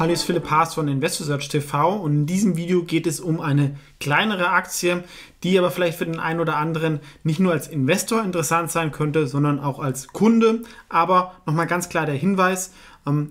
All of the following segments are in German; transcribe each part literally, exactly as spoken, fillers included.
Hallo, ist Philipp Haas von InvestorSearchTV und in diesem Video geht es um eine kleinere Aktie, die aber vielleicht für den einen oder anderen nicht nur als Investor interessant sein könnte, sondern auch als Kunde. Aber nochmal ganz klar der Hinweis,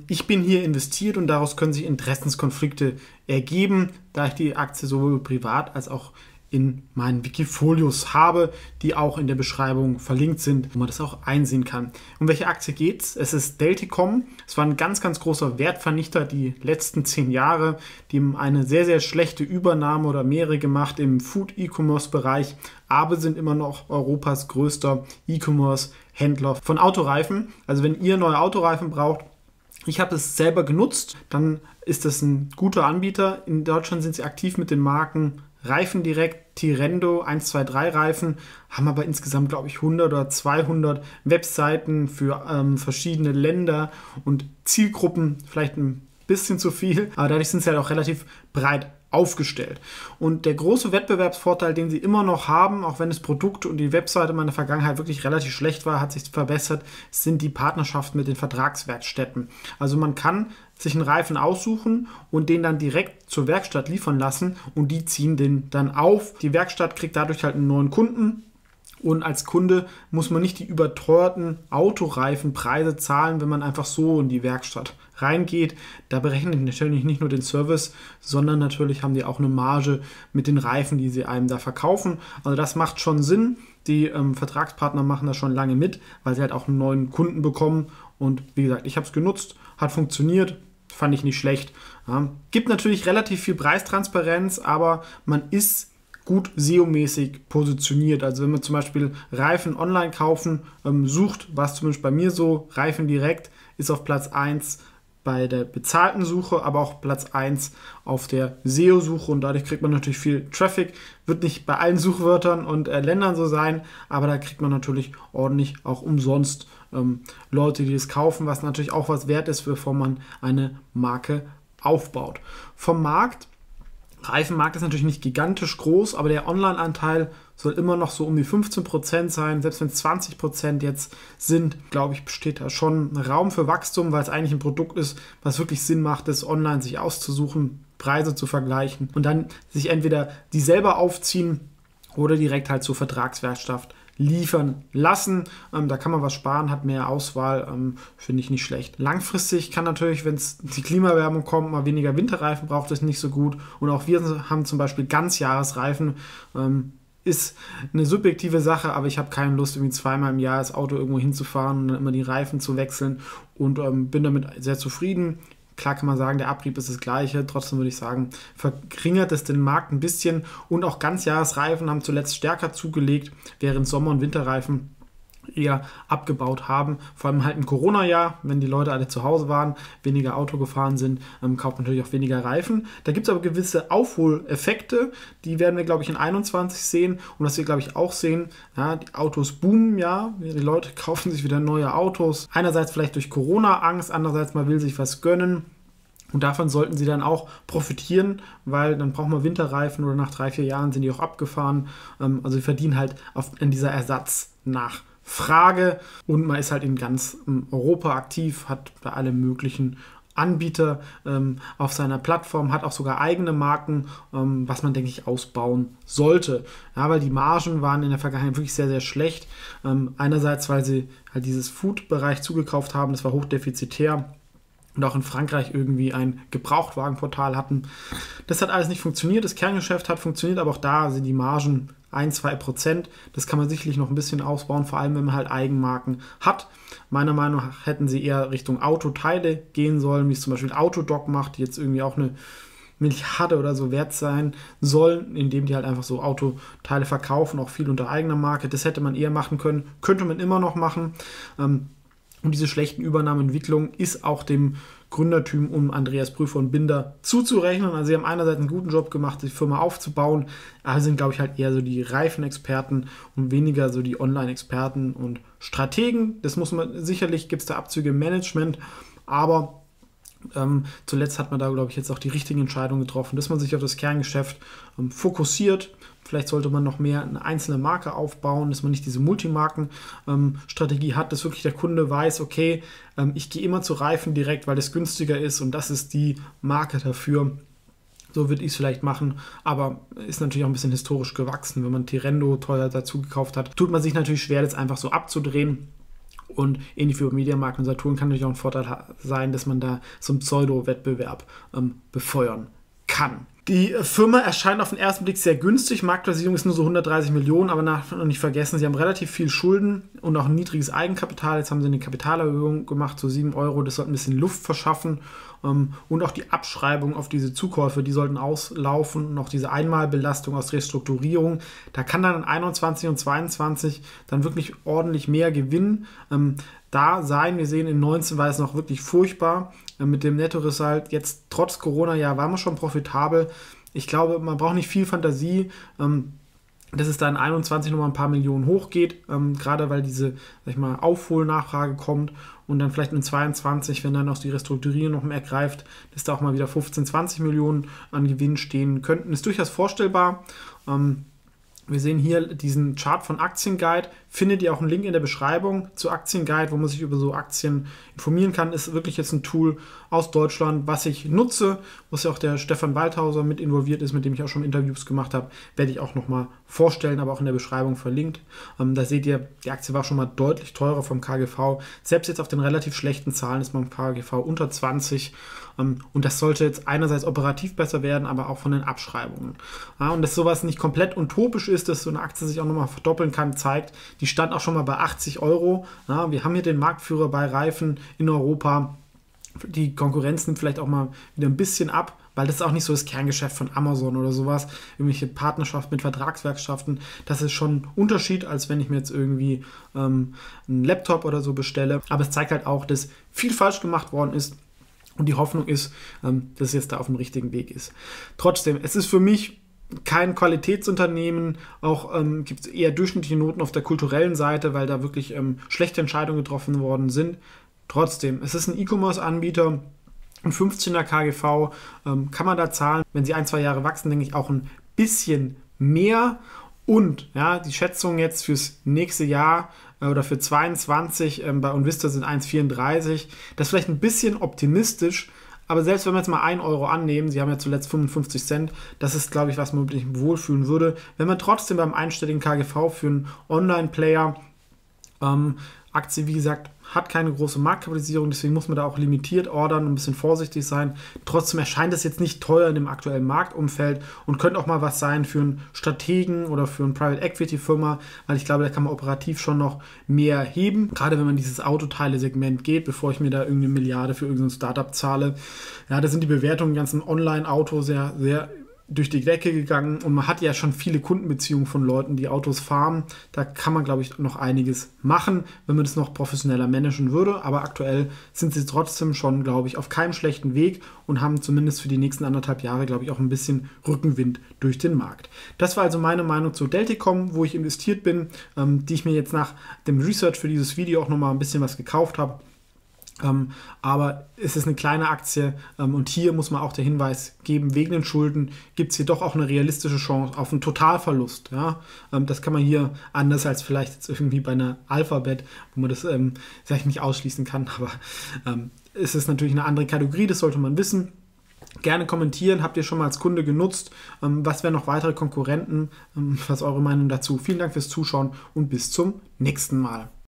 ich bin hier investiert und daraus können sich Interessenskonflikte ergeben, da ich die Aktie sowohl privat als auch in meinen Wikifolios habe, die auch in der Beschreibung verlinkt sind, wo man das auch einsehen kann. Um welche Aktie geht es? Es ist Delticom. Es war ein ganz, ganz großer Wertvernichter die letzten zehn Jahre. Die haben eine sehr, sehr schlechte Übernahme oder mehrere gemacht im Food-E-Commerce-Bereich, aber sind immer noch Europas größter E-Commerce-Händler von Autoreifen. Also wenn ihr neue Autoreifen braucht, ich habe es selber genutzt, dann ist das ein guter Anbieter. In Deutschland sind sie aktiv mit den Marken Reifendirekt, Tirendo, eins zwei drei Reifen, haben aber insgesamt, glaube ich, hundert oder zweihundert Webseiten für ähm, verschiedene Länder und Zielgruppen, vielleicht ein bisschen zu viel, aber dadurch sind sie halt auch relativ breit aufgestellt. Und der große Wettbewerbsvorteil, den sie immer noch haben, auch wenn das Produkt und die Webseite in der Vergangenheit wirklich relativ schlecht war, hat sich verbessert, sind die Partnerschaften mit den Vertragswerkstätten. Also man kann sich einen Reifen aussuchen und den dann direkt zur Werkstatt liefern lassen und die ziehen den dann auf. Die Werkstatt kriegt dadurch halt einen neuen Kunden und als Kunde muss man nicht die überteuerten Autoreifenpreise zahlen, wenn man einfach so in die Werkstatt reingeht. Da berechnen die natürlich nicht nur den Service, sondern natürlich haben die auch eine Marge mit den Reifen, die sie einem da verkaufen. Also das macht schon Sinn. Die ähm, Vertragspartner machen das schon lange mit, weil sie halt auch einen neuen Kunden bekommen und wie gesagt, ich habe es genutzt, hat funktioniert. Fand ich nicht schlecht. Ja. Gibt natürlich relativ viel Preistransparenz, aber man ist gut S E O-mäßig positioniert. Also wenn man zum Beispiel Reifen online kaufen ähm, sucht, was zumindest bei mir so, Reifen direkt ist auf Platz eins bei der bezahlten Suche, aber auch Platz eins auf der S E O-Suche und dadurch kriegt man natürlich viel Traffic. Wird nicht bei allen Suchwörtern und äh, Ländern so sein, aber da kriegt man natürlich ordentlich auch umsonst ähm, Leute, die es kaufen, was natürlich auch was wert ist, bevor man eine Marke aufbaut. Vom Markt, Reifenmarkt ist natürlich nicht gigantisch groß, aber der Online-Anteil soll immer noch so um die fünfzehn Prozent sein. Selbst wenn es zwanzig Prozent jetzt sind, glaube ich, besteht da schon Raum für Wachstum, weil es eigentlich ein Produkt ist, was wirklich Sinn macht, das online sich auszusuchen, Preise zu vergleichen und dann sich entweder die selber aufziehen oder direkt halt zur Vertragswerkstatt liefern lassen. Ähm, da kann man was sparen, hat mehr Auswahl, ähm, finde ich nicht schlecht. Langfristig kann natürlich, wenn es die Klimaerwärmung kommt, mal weniger Winterreifen braucht es nicht so gut. Und auch wir haben zum Beispiel Ganzjahresreifen. Ähm, ist eine subjektive Sache, aber ich habe keine Lust, irgendwie zweimal im Jahr das Auto irgendwo hinzufahren und dann immer die Reifen zu wechseln und ähm, bin damit sehr zufrieden. Klar kann man sagen, der Abrieb ist das gleiche, trotzdem würde ich sagen, verringert es den Markt ein bisschen und auch Ganzjahresreifen haben zuletzt stärker zugelegt, während Sommer- und Winterreifen eher abgebaut haben. Vor allem halt im Corona-Jahr, wenn die Leute alle zu Hause waren, weniger Auto gefahren sind, ähm, kauft natürlich auch weniger Reifen. Da gibt es aber gewisse Aufholeffekte, die werden wir, glaube ich, in einundzwanzig sehen und was wir, glaube ich, auch sehen, ja, die Autos boomen, ja, die Leute kaufen sich wieder neue Autos. Einerseits vielleicht durch Corona-Angst, andererseits man will sich was gönnen. Und davon sollten sie dann auch profitieren, weil dann braucht man Winterreifen oder nach drei, vier Jahren sind die auch abgefahren. Ähm, also sie verdienen halt auf, in dieser Ersatz nach. Frage und man ist halt in ganz Europa aktiv, hat bei allen möglichen Anbieter ähm, auf seiner Plattform, hat auch sogar eigene Marken, ähm, was man, denke ich, ausbauen sollte. Ja, weil die Margen waren in der Vergangenheit wirklich sehr, sehr schlecht. Ähm, einerseits, weil sie halt dieses Food-Bereich zugekauft haben, das war hochdefizitär und auch in Frankreich irgendwie ein Gebrauchtwagenportal hatten. Das hat alles nicht funktioniert, das Kerngeschäft hat funktioniert, aber auch da sind die Margen ein bis zwei Prozent, das kann man sicherlich noch ein bisschen ausbauen, vor allem wenn man halt Eigenmarken hat. Meiner Meinung nach hätten sie eher Richtung Autoteile gehen sollen, wie es zum Beispiel Autodoc macht, die jetzt irgendwie auch eine Milliarde oder so wert sein sollen, indem die halt einfach so Autoteile verkaufen, auch viel unter eigener Marke. Das hätte man eher machen können, könnte man immer noch machen. Und diese schlechten Übernahmeentwicklung ist auch dem Gründertum um Andreas Prüfer und Binder zuzurechnen. Also sie haben einerseits einen guten Job gemacht, die Firma aufzubauen, aber sind, glaube ich, halt eher so die Reifenexperten und weniger so die Online-Experten und Strategen. Das muss man, sicherlich gibt es da Abzüge im Management, aber ähm, zuletzt hat man da, glaube ich, jetzt auch die richtige Entscheidung getroffen, dass man sich auf das Kerngeschäft ähm, fokussiert, Vielleicht sollte man noch mehr eine einzelne Marke aufbauen, dass man nicht diese Multimarken-Strategie ähm, hat, dass wirklich der Kunde weiß, okay, ähm, ich gehe immer zu Reifendirekt, weil das günstiger ist und das ist die Marke dafür. So würde ich es vielleicht machen, aber ist natürlich auch ein bisschen historisch gewachsen. Wenn man Tirendo teuer dazu gekauft hat, tut man sich natürlich schwer, das einfach so abzudrehen. Und ähnlich wie bei Media Markt und Saturn kann natürlich auch ein Vorteil sein, dass man da so einen Pseudo-Wettbewerb ähm, befeuern kann. Die Firma erscheint auf den ersten Blick sehr günstig. Marktkapitalisierung ist nur so hundertdreißig Millionen, aber nach, nicht vergessen, sie haben relativ viel Schulden und auch ein niedriges Eigenkapital. Jetzt haben sie eine Kapitalerhöhung gemacht, so sieben Euro. Das sollte ein bisschen Luft verschaffen. Und auch die Abschreibung auf diese Zukäufe, die sollten auslaufen. Und auch diese Einmalbelastung aus Restrukturierung. Da kann dann in einundzwanzig und zweiundzwanzig dann wirklich ordentlich mehr Gewinn da sein. Wir sehen, in neunzehn war es noch wirklich furchtbar. Mit dem Netto-Result jetzt trotz Corona, ja, waren wir schon profitabel. Ich glaube, man braucht nicht viel Fantasie, ähm, dass es da in einundzwanzig nochmal ein paar Millionen hochgeht, ähm, gerade weil diese, sag ich mal, Aufholnachfrage kommt und dann vielleicht in zweiundzwanzig, wenn dann auch die Restrukturierung noch mehr greift, dass da auch mal wieder fünfzehn, zwanzig Millionen an Gewinn stehen könnten. Ist durchaus vorstellbar. Ähm, Wir sehen hier diesen Chart von Aktien.Guide. Findet ihr auch einen Link in der Beschreibung zu Aktien.Guide, wo man sich über so Aktien informieren kann. Ist wirklich jetzt ein Tool aus Deutschland, was ich nutze, wo ja auch der Stefan Waldhauser mit involviert ist, mit dem ich auch schon Interviews gemacht habe. Werde ich auch nochmal vorstellen, aber auch in der Beschreibung verlinkt. Ähm, da seht ihr, die Aktie war schon mal deutlich teurer vom K G V. Selbst jetzt auf den relativ schlechten Zahlen ist man im K G V unter zwanzig. Ähm, und das sollte jetzt einerseits operativ besser werden, aber auch von den Abschreibungen. Ja, und dass sowas nicht komplett utopisch ist, dass so eine Aktie sich auch nochmal verdoppeln kann, zeigt, die stand auch schon mal bei achtzig Euro. Ja, wir haben hier den Marktführer bei Reifen in Europa. Die Konkurrenz nimmt vielleicht auch mal wieder ein bisschen ab, weil das ist auch nicht so das Kerngeschäft von Amazon oder sowas. Irgendwelche Partnerschaften mit Vertragswerkschaften, das ist schon ein Unterschied, als wenn ich mir jetzt irgendwie ähm, einen Laptop oder so bestelle. Aber es zeigt halt auch, dass viel falsch gemacht worden ist. Und die Hoffnung ist, ähm, dass es jetzt da auf dem richtigen Weg ist. Trotzdem, es ist für mich kein Qualitätsunternehmen, auch ähm, gibt es eher durchschnittliche Noten auf der kulturellen Seite, weil da wirklich ähm, schlechte Entscheidungen getroffen worden sind. Trotzdem, es ist ein E-Commerce-Anbieter, ein fünfzehner K G V, ähm, kann man da zahlen. Wenn sie ein, zwei Jahre wachsen, denke ich auch ein bisschen mehr. Und ja, die Schätzungen jetzt fürs nächste Jahr äh, oder für zweiundzwanzig ähm, bei Univista sind eins Komma vierunddreißig. Das ist vielleicht ein bisschen optimistisch. Aber selbst wenn wir jetzt mal einen Euro annehmen, sie haben ja zuletzt fünfundfünfzig Cent, das ist, glaube ich, was man wirklich wohlfühlen würde. Wenn man trotzdem beim einstelligen K G V für einen Online-Player, ähm, Aktie, wie gesagt, hat keine große Marktkapitalisierung, deswegen muss man da auch limitiert ordern und ein bisschen vorsichtig sein. Trotzdem erscheint es jetzt nicht teuer in dem aktuellen Marktumfeld und könnte auch mal was sein für einen Strategen oder für eine Private-Equity-Firma, weil ich glaube, da kann man operativ schon noch mehr heben. Gerade wenn man dieses Autoteile-Segment geht, bevor ich mir da irgendeine Milliarde für irgendein Startup zahle. Ja, da sind die Bewertungen im ganzen Online-Auto sehr, sehr durch die Decke gegangen und man hat ja schon viele Kundenbeziehungen von Leuten, die Autos fahren. Da kann man, glaube ich, noch einiges machen, wenn man das noch professioneller managen würde. Aber aktuell sind sie trotzdem schon, glaube ich, auf keinem schlechten Weg und haben zumindest für die nächsten anderthalb Jahre, glaube ich, auch ein bisschen Rückenwind durch den Markt. Das war also meine Meinung zu Delticom, wo ich investiert bin, ähm, die ich mir jetzt nach dem Research für dieses Video auch nochmal ein bisschen was gekauft habe. Ähm, aber es ist eine kleine Aktie ähm, und hier muss man auch der Hinweis geben, wegen den Schulden gibt es hier doch auch eine realistische Chance auf einen Totalverlust. Ja? Ähm, das kann man hier anders als vielleicht jetzt irgendwie bei einer Alphabet, wo man das ähm, vielleicht nicht ausschließen kann, aber ähm, es ist natürlich eine andere Kategorie, das sollte man wissen. Gerne kommentieren, habt ihr schon mal als Kunde genutzt, ähm, was wären noch weitere Konkurrenten, ähm, was ist eure Meinung dazu. Vielen Dank fürs Zuschauen und bis zum nächsten Mal.